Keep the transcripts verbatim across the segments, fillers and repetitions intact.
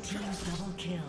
Red team's double kill.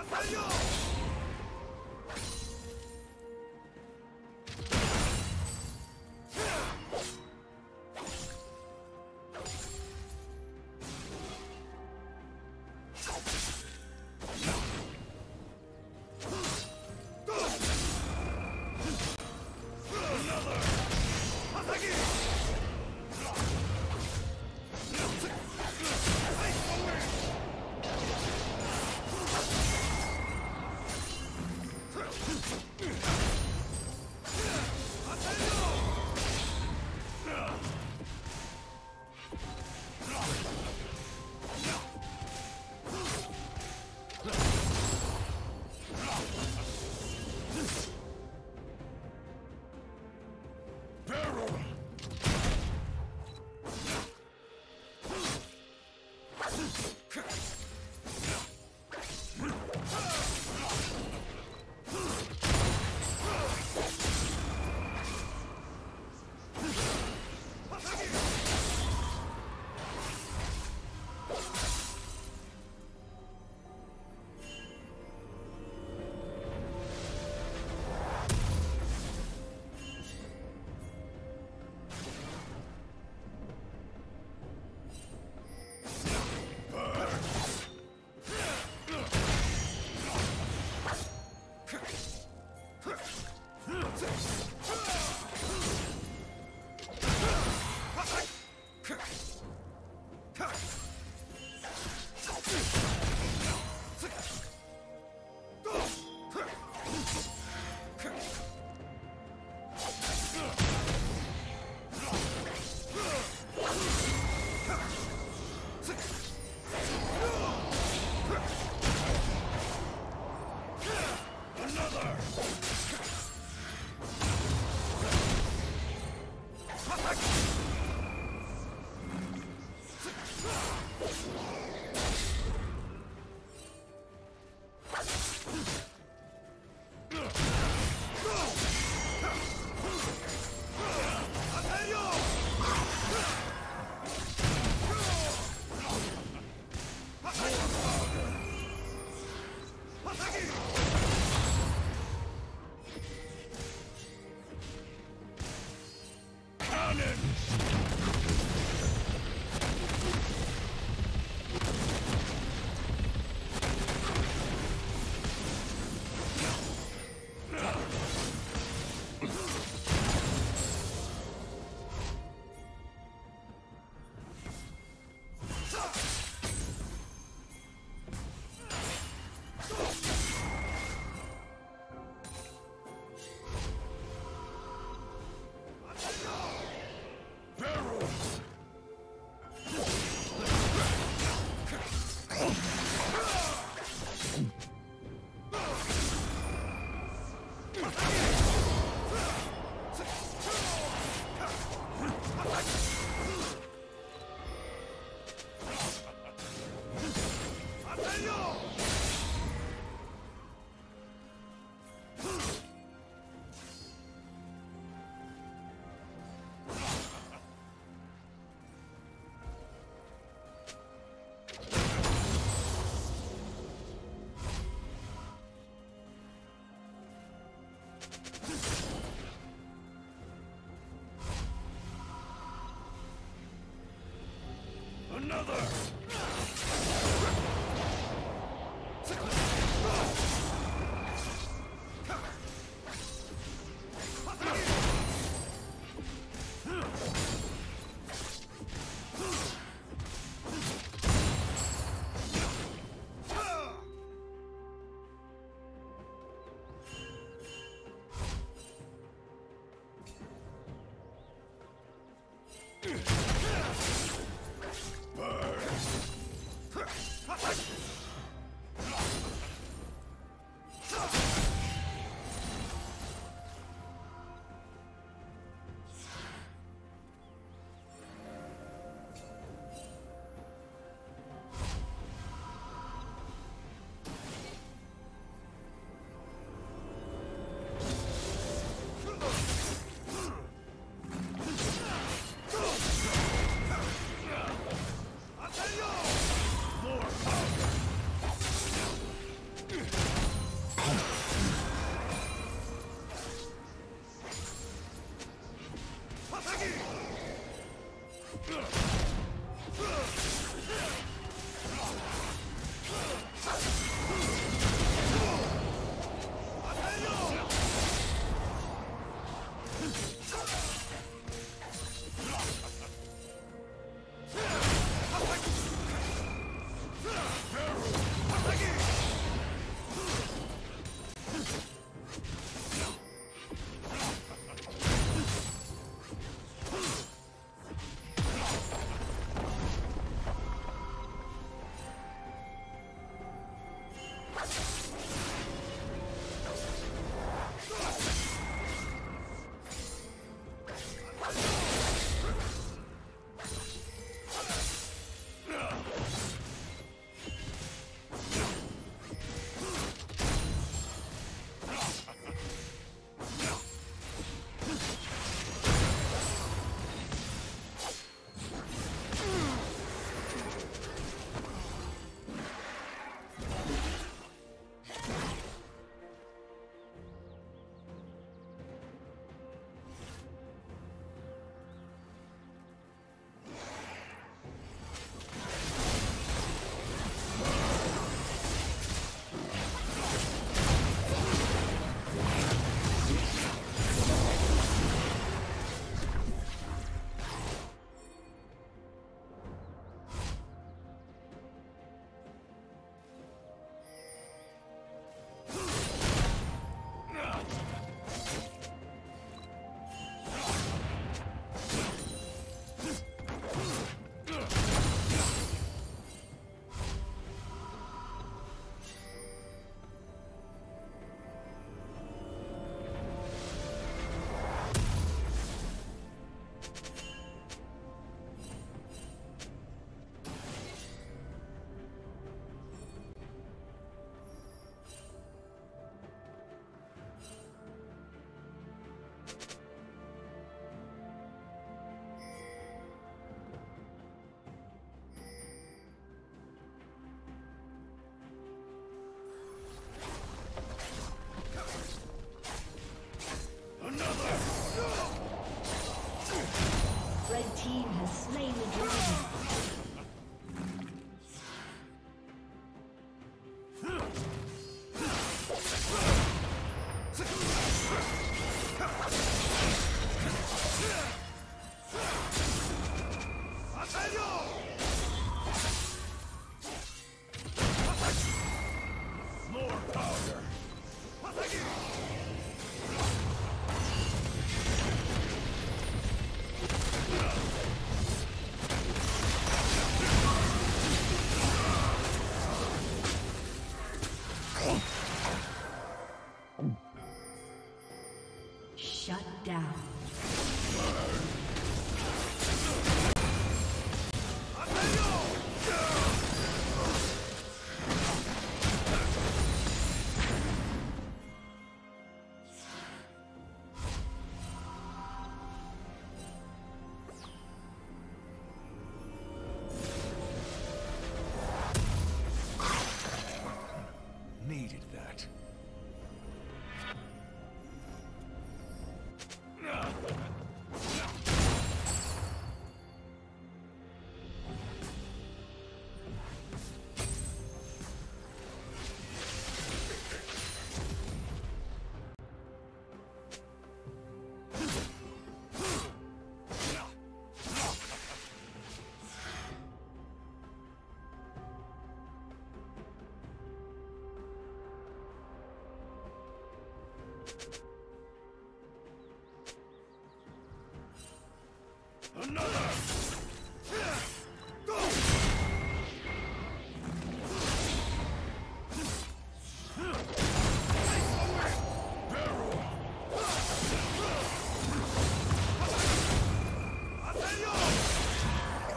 Another!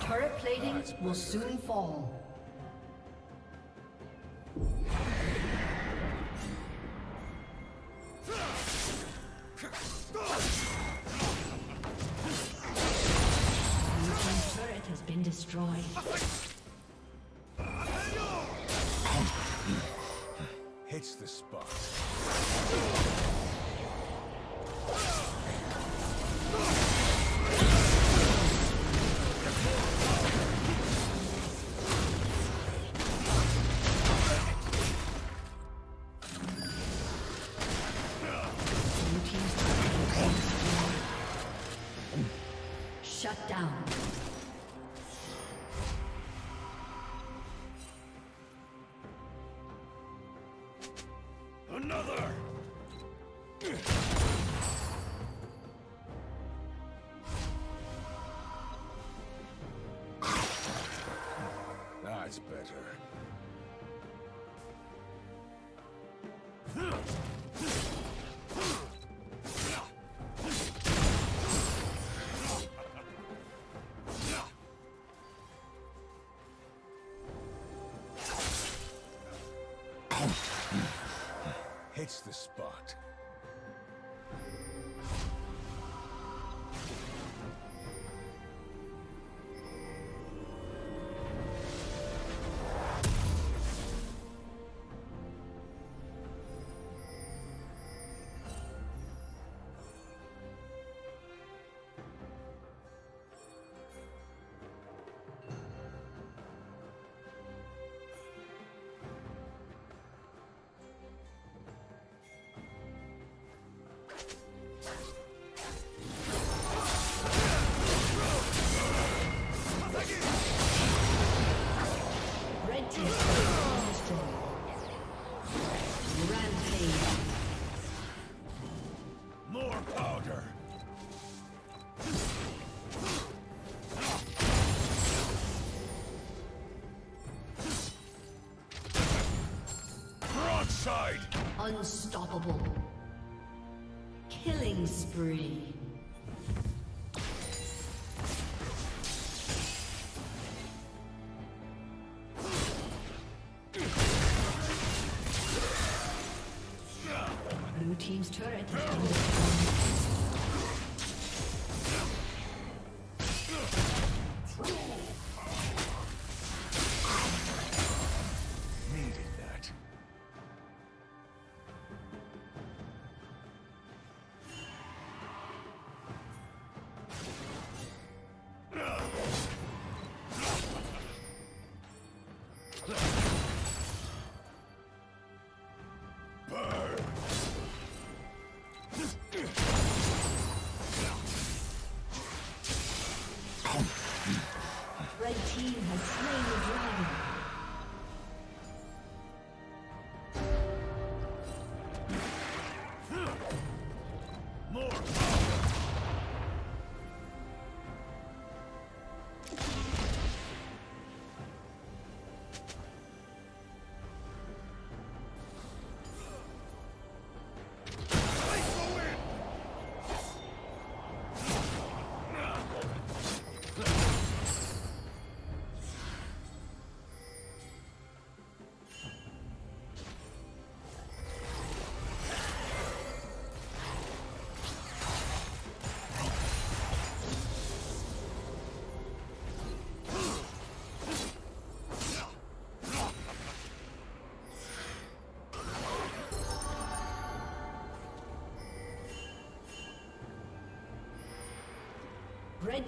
Turret plating will soon fall. Another! That's better. Hits the spot. Unstoppable. Killing spree. Blue team's turret has been burn! team has slain the dragon. Red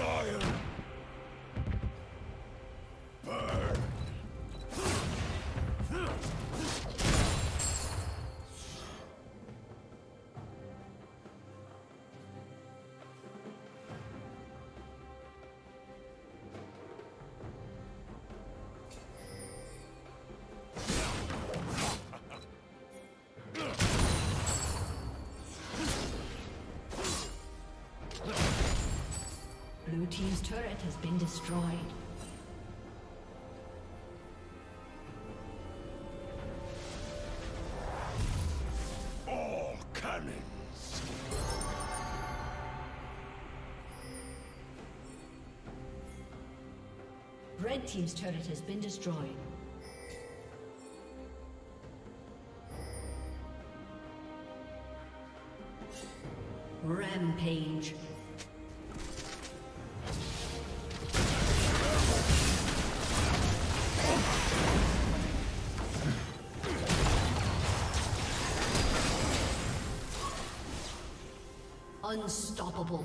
Iron. Blue team's turret has been destroyed. All cannons. Red team's turret has been destroyed. Rampage. Unstoppable.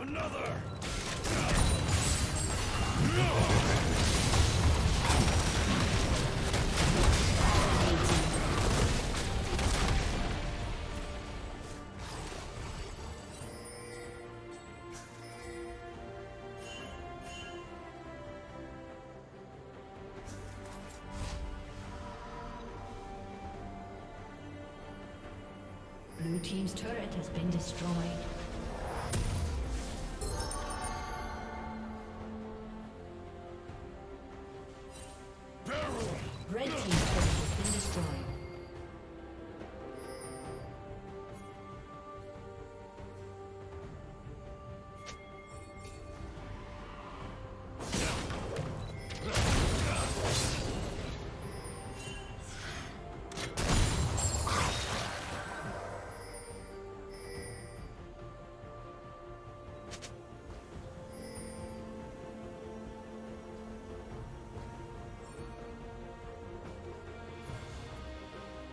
Another! Blue team's turret has been destroyed. Red team's turret has been destroyed.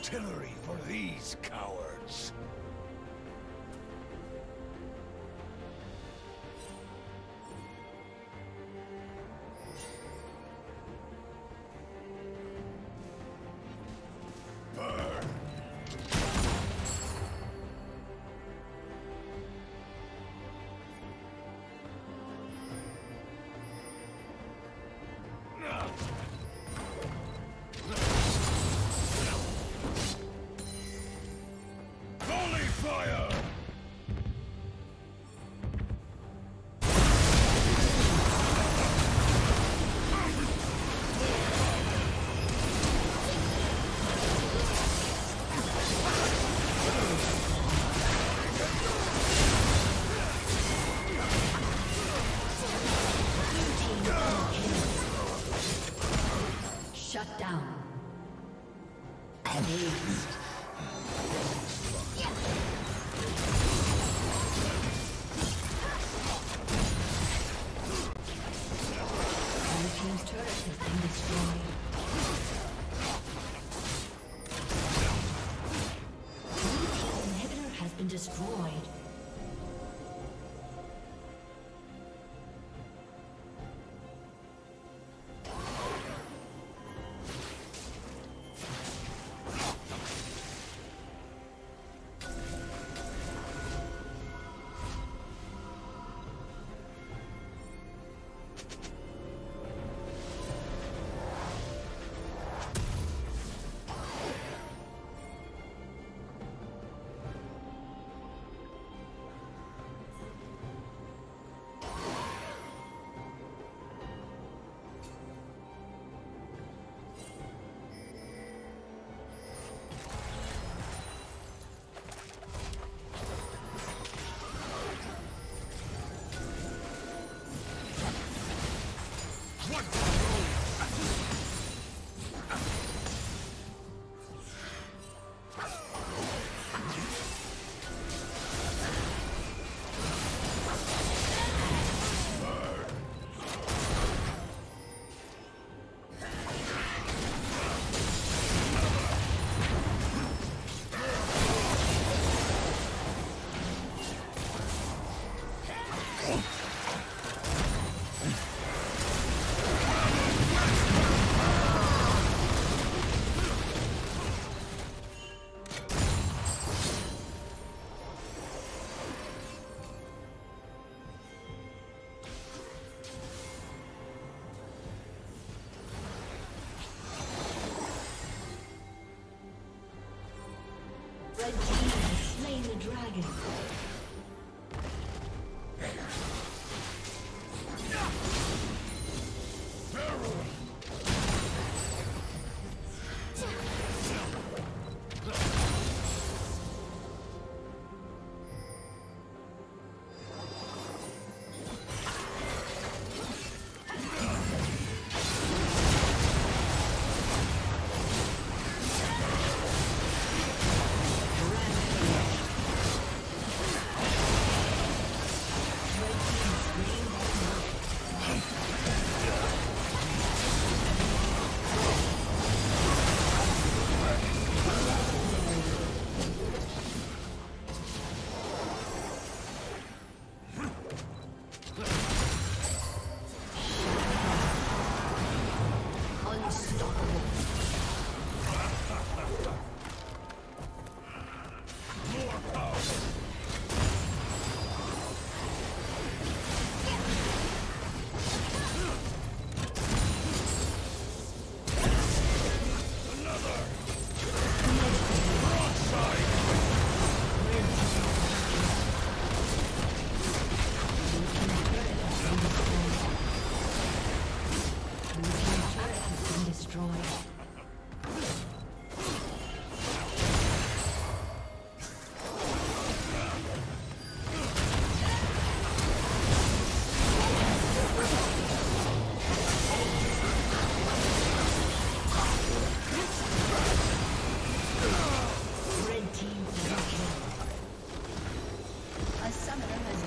Artillery for these cowards. Red team has slain the dragon. Summoner has